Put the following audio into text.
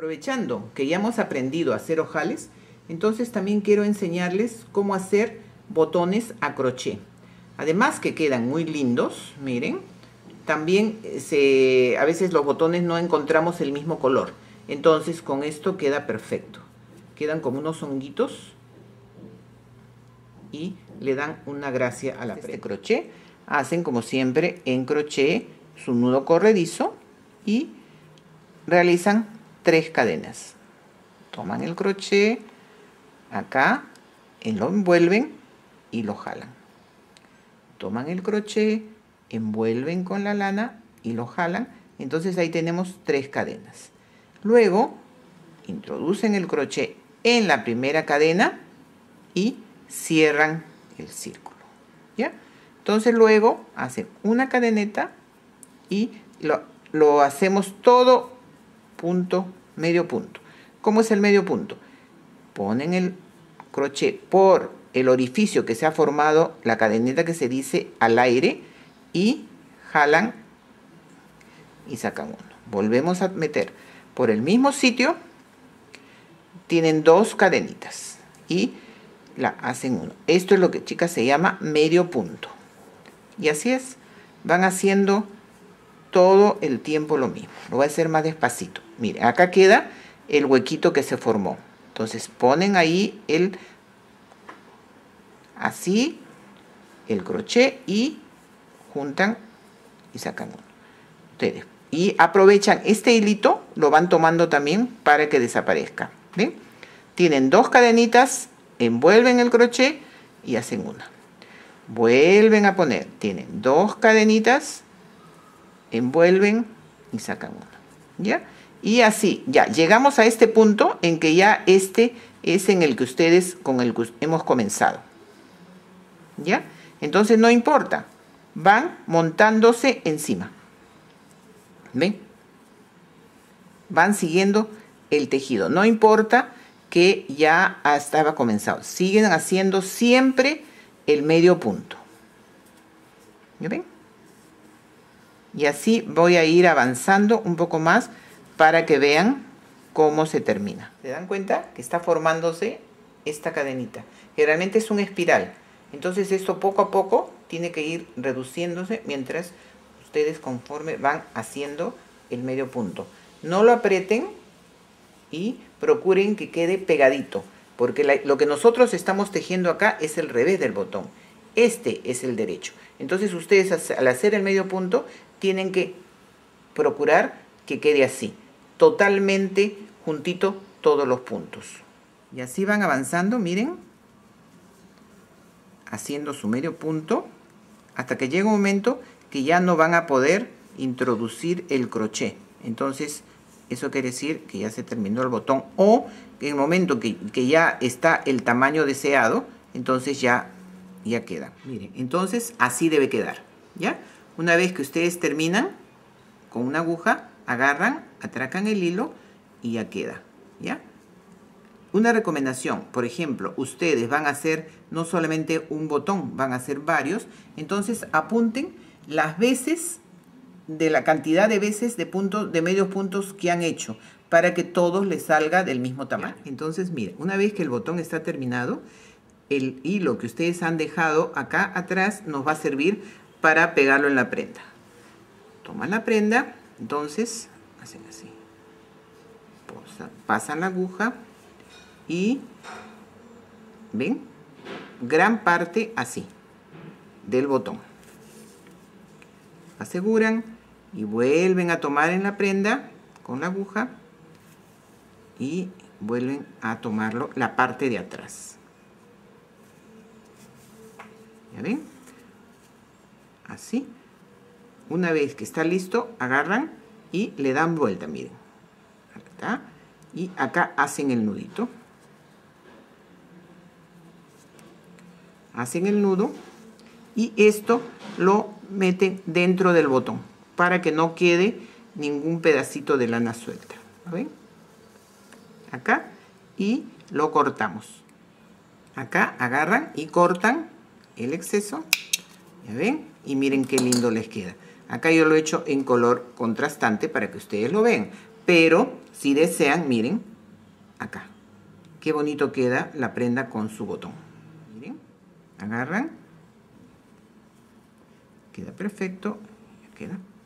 Aprovechando que ya hemos aprendido a hacer ojales, entonces también quiero enseñarles cómo hacer botones a crochet. Además que quedan muy lindos, miren. También a veces los botones no encontramos el mismo color. Entonces con esto queda perfecto. Quedan como unos honguitos y le dan una gracia a la prenda. Este crochet hacen como siempre en crochet su nudo corredizo y realizan 3 cadenas. Toman el crochet acá, lo envuelven y lo jalan. Toman el crochet, envuelven con la lana y lo jalan. Entonces ahí tenemos 3 cadenas. Luego introducen el crochet en la primera cadena y cierran el círculo, ¿ya? Entonces luego hacen una cadeneta y lo hacemos todo punto, medio punto. ¿Cómo es el medio punto? Ponen el crochet por el orificio que se ha formado la cadeneta que se dice al aire y jalan y sacan uno. Volvemos a meter por el mismo sitio, tienen 2 cadenitas y la hacen uno. Esto es lo que, chicas, se llama medio punto. Y así es, van haciendo todo el tiempo lo mismo. Lo voy a hacer más despacito. Miren, acá queda el huequito que se formó. Entonces ponen ahí el crochet y juntan y sacan uno. Ustedes, y aprovechan este hilito, lo van tomando también para que desaparezca. ¿Ven? Tienen 2 cadenitas, envuelven el crochet y hacen una. Vuelven a poner, tienen 2 cadenitas, envuelven y sacan una, ¿ya? Y así, ya llegamos a este punto en que ya este es con el que hemos comenzado, ¿ya? Entonces no importa, van montándose encima. ¿Ven? Van siguiendo el tejido, no importa que ya estaba comenzado. Siguen haciendo siempre el medio punto. ¿Ya ven? Y así voy a ir avanzando un poco más para que vean cómo se termina. ¿Se dan cuenta que está formándose esta cadenita? Generalmente es un espiral. Entonces esto poco a poco tiene que ir reduciéndose mientras ustedes conforme van haciendo el medio punto. No lo aprieten y procuren que quede pegadito. Porque lo que nosotros estamos tejiendo acá es el revés del botón. Este es el derecho. Entonces ustedes al hacer el medio punto tienen que procurar que quede así, totalmente juntito todos los puntos. Y así van avanzando, miren, haciendo su medio punto, hasta que llega un momento que ya no van a poder introducir el crochet. Entonces eso quiere decir que ya se terminó el botón, o en el momento que ya está el tamaño deseado, entonces ya queda. Miren, entonces así debe quedar, ¿ya? Una vez que ustedes terminan, con una aguja agarran, atracan el hilo y ya queda, ¿ya? Una recomendación, por ejemplo, ustedes van a hacer no solamente un botón, van a hacer varios, entonces apunten las veces de la cantidad de veces de medios puntos que han hecho para que todos les salga del mismo tamaño. Entonces, miren, una vez que el botón está terminado, el hilo que ustedes han dejado acá atrás nos va a servir para pegarlo en la prenda. Toman la prenda, entonces hacen así, pasan la aguja y ven gran parte así del botón, aseguran y vuelven a tomar en la prenda con la aguja y vuelven a tomarlo la parte de atrás. ¿Ya ven? Así. Una vez que está listo, agarran y le dan vuelta, miren. Acá, y acá hacen el nudito. Hacen el nudo y esto lo meten dentro del botón para que no quede ningún pedacito de lana suelta. ¿Ven? Acá, y lo cortamos. Acá agarran y cortan el exceso. ¿Ya ven? Y miren qué lindo les queda. Acá yo lo he hecho en color contrastante para que ustedes lo vean. pero si desean, miren, acá. Qué bonito queda la prenda con su botón. Miren, agarran. Queda perfecto. Ya queda.